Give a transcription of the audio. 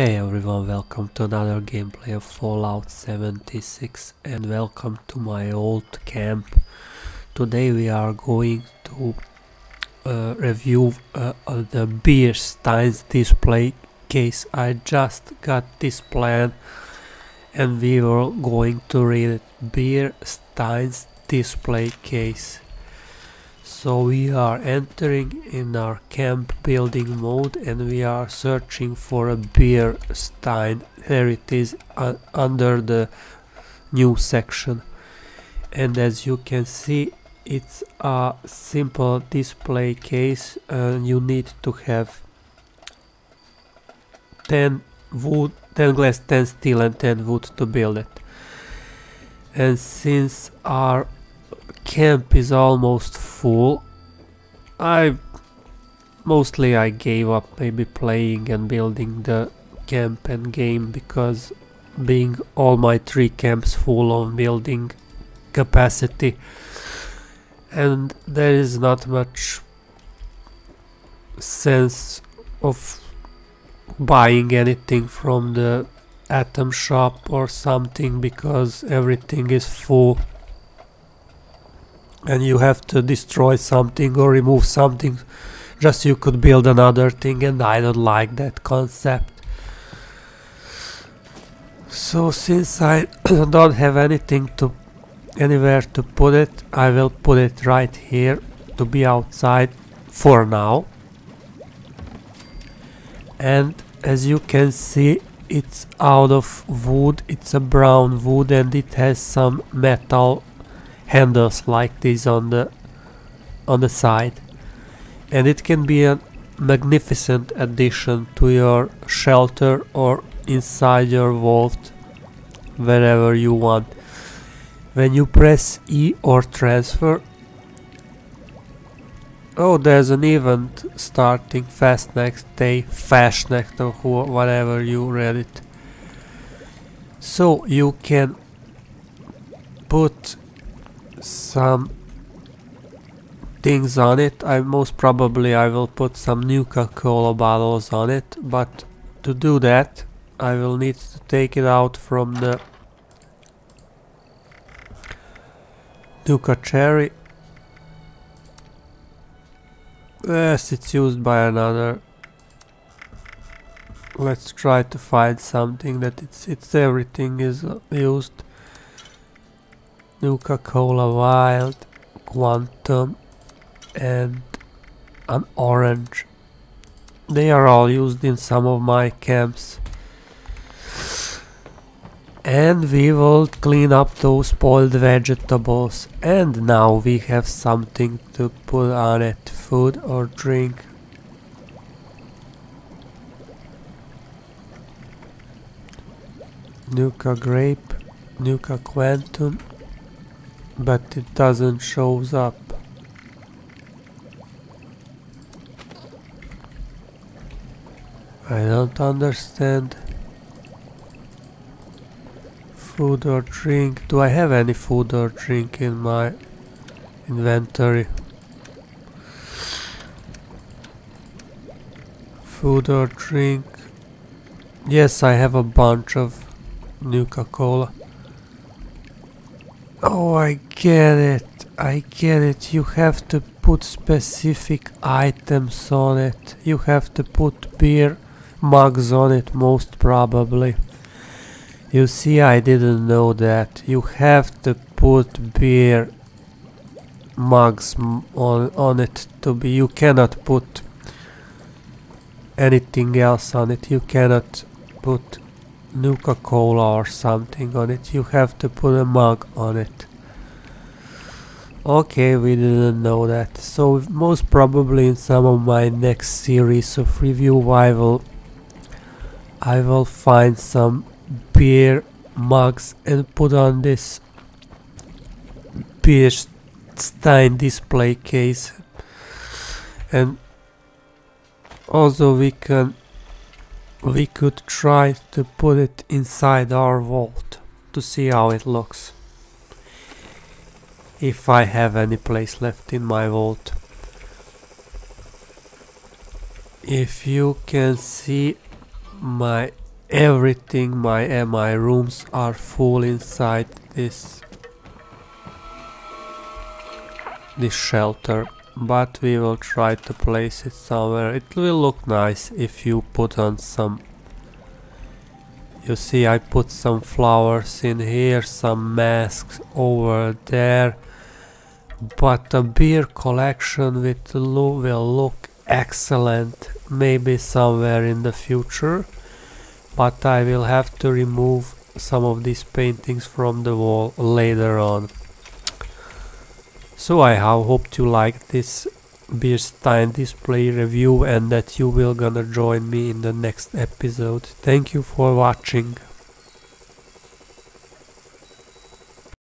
Hey everyone, welcome to another gameplay of Fallout 76 and welcome to my old camp. Today we are going to review the Beer Stein's display case. I just got this plan and we were going to read it. Beer Stein's display case. So we are entering in our camp building mode and we are searching for a Beer Stein. Here it is under the new section, and as you can see it's a simple display case. You need to have 10 wood, 10 glass, 10 steel and 10 wood to build it. And since our camp is almost full, I gave up maybe playing and building the camp and game, because being all my three camps full of building capacity and there is not much sense of buying anything from the atom shop or something, because everything is full and you have to destroy something or remove something just you could build another thing, and I don't like that concept. So since I don't have anything to anywhere to put it, I will put it right here to be outside for now. And as you can see, it's out of wood, it's a brown wood and it has some metal handles like this on the side, and it can be a magnificent addition to your shelter or inside your vault, wherever you want. When you press E or transfer, oh, there's an event starting fast next day, Fashnecht or whatever you read it. So you can put some things on it. I will put some Nuka-Cola bottles on it, but to do that I will need to take it out from the Nuka-Cherry. Yes, it's used by another. Let's try to find something that it's everything is used. Nuka-Cola Wild, Quantum and an orange. They are all used in some of my camps. And we will clean up those spoiled vegetables. And now we have something to put on it, food or drink. Nuka-Grape, Nuka-Quantum, but it doesn't shows up. I don't understand. Food or drink. Do I have any food or drink in my inventory? Food or drink. Yes, I have a bunch of Nuka-Cola. Oh, I get it, you have to put specific items on it, you have to put beer mugs on it most probably. You see, I didn't know that, you have to put beer mugs on it to be, you cannot put anything else on it, you cannot put Nuka-Cola or something on it, you have to put a mug on it. Okay, we didn't know that. So most probably in some of my next series of review I will find some beer mugs and put on this Beer Stein display case. And also we could try to put it inside our vault to see how it looks, if I have any place left in my vault. If you can see, my Everything my rooms are full inside this shelter, but we will try to place it somewhere. It will look nice if you put on some... You see, I put some flowers in here, some masks over there, but a beer collection with Lou will look excellent maybe somewhere in the future, but I will have to remove some of these paintings from the wall later on. So I hope you like this Beer Stein display review and that you will gonna join me in the next episode. Thank you for watching.